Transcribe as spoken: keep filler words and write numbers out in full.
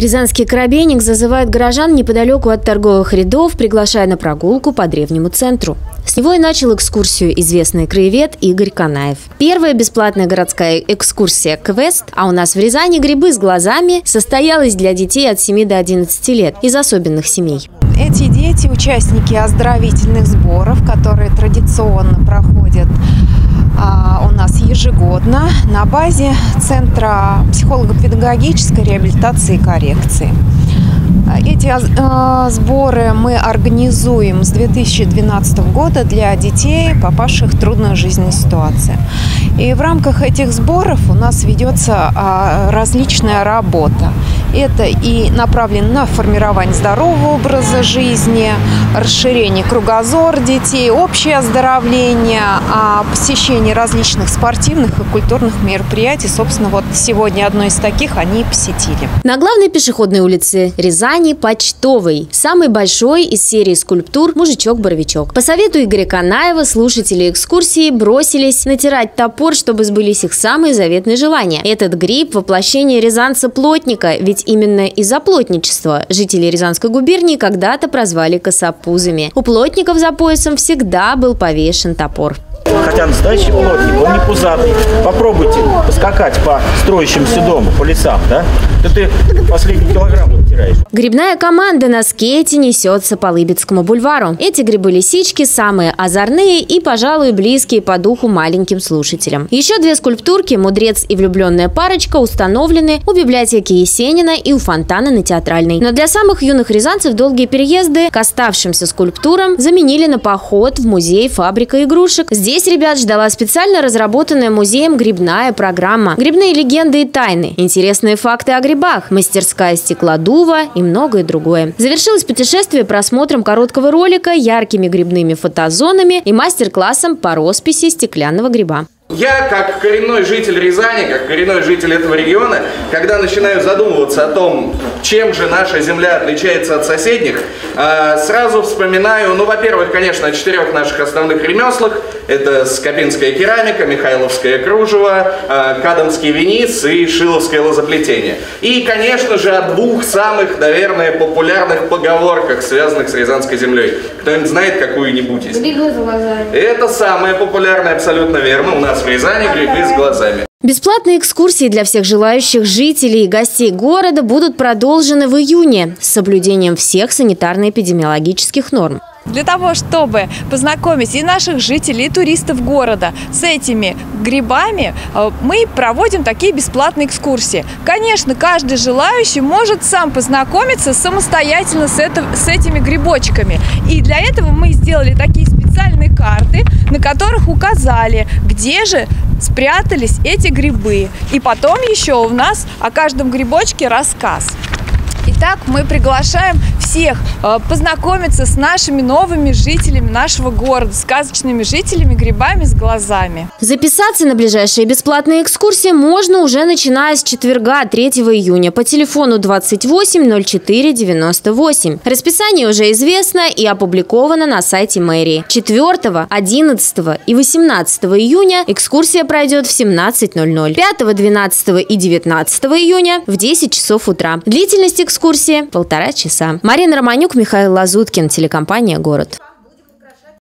Рязанский коробейник зазывает горожан неподалеку от торговых рядов, приглашая на прогулку по древнему центру. С него и начал экскурсию известный краевед Игорь Канаев. Первая бесплатная городская экскурсия «Квест», а у нас в Рязани грибы с глазами, состоялась для детей от семи до одиннадцати лет из особенных семей. Эти дети – участники оздоровительных сборов, которые традиционно проходят у нас ежегодно на базе Центра психолого-педагогической реабилитации и коррекции. Эти сборы мы организуем с две тысячи двенадцатого года для детей, попавших в трудную жизненную ситуацию. И в рамках этих сборов у нас ведется различная работа. Это и направлено на формирование здорового образа жизни, расширение кругозора детей, общее оздоровление, посещение различных спортивных и культурных мероприятий. Собственно, вот сегодня одно из таких они посетили. На главной пешеходной улице Рязани Почтовый. Самый большой из серии скульптур «Мужичок-боровичок». По совету Игоря Канаева слушатели экскурсии бросились натирать топор, чтобы сбылись их самые заветные желания. Этот гриб – воплощение рязанца-плотника, ведь именно из-за плотничества жители Рязанской губернии когда-то прозвали косопузами. У плотников за поясом всегда был повешен топор. Хотя настоящий плотник, он не пузатый. Попробуйте поскакать по строящимся дому, по лесам, да? Да ты последний килограмм натираешь. Грибная команда на скейте несется по Лыбедскому бульвару. Эти грибы-лисички самые озорные и, пожалуй, близкие по духу маленьким слушателям. Еще две скульптурки «Мудрец и влюбленная парочка» установлены у библиотеки Есенина и у фонтана на Театральной. Но для самых юных рязанцев долгие переезды к оставшимся скульптурам заменили на поход в музей «Фабрика игрушек». Здесь ребят ждала специально разработанная музеем грибная программа. Грибные легенды и тайны, интересные факты о грибах, мастерская стеклодува и многое другое. Завершилось путешествие просмотром короткого ролика, яркими грибными фотозонами и мастер-классом по росписи стеклянного гриба. Я, как коренной житель Рязани, как коренной житель этого региона, когда начинаю задумываться о том, чем же наша земля отличается от соседних, сразу вспоминаю, ну, во-первых, конечно, о четырех наших основных ремеслах. Это скопинская керамика, михайловское кружево, кадамский венис и шиловское лозоплетение. И, конечно же, о двух самых, наверное, популярных поговорках, связанных с Рязанской землей. Кто-нибудь знает какую-нибудь из них? Грибы с глазами. Это самое популярное, абсолютно верно, у нас в Рязани грибы с глазами. Бесплатные экскурсии для всех желающих жителей и гостей города будут продолжены в июне с соблюдением всех санитарно-эпидемиологических норм. Для того, чтобы познакомить и наших жителей, и туристов города с этими грибами, мы проводим такие бесплатные экскурсии. Конечно, каждый желающий может сам познакомиться самостоятельно с, это, с этими грибочками. И для этого мы сделали такие специальные карты, на которых указали, где же спрятались эти грибы. И потом еще у нас о каждом грибочке рассказ. Итак, мы приглашаем всех познакомиться с нашими новыми жителями нашего города, сказочными жителями, грибами с глазами. Записаться на ближайшие бесплатные экскурсии можно уже начиная с четверга, третьего июня, по телефону двадцать восемь ноль четыре девяносто восемь. Расписание уже известно и опубликовано на сайте мэрии. четвёртого, одиннадцатого и восемнадцатого июня экскурсия пройдет в семнадцать ноль ноль. пятого, двенадцатого и девятнадцатого июня в десять часов утра. Длительность экскурсии полтора часа. Марина Романюк, Михаил Лазуткин, телекомпания «Город».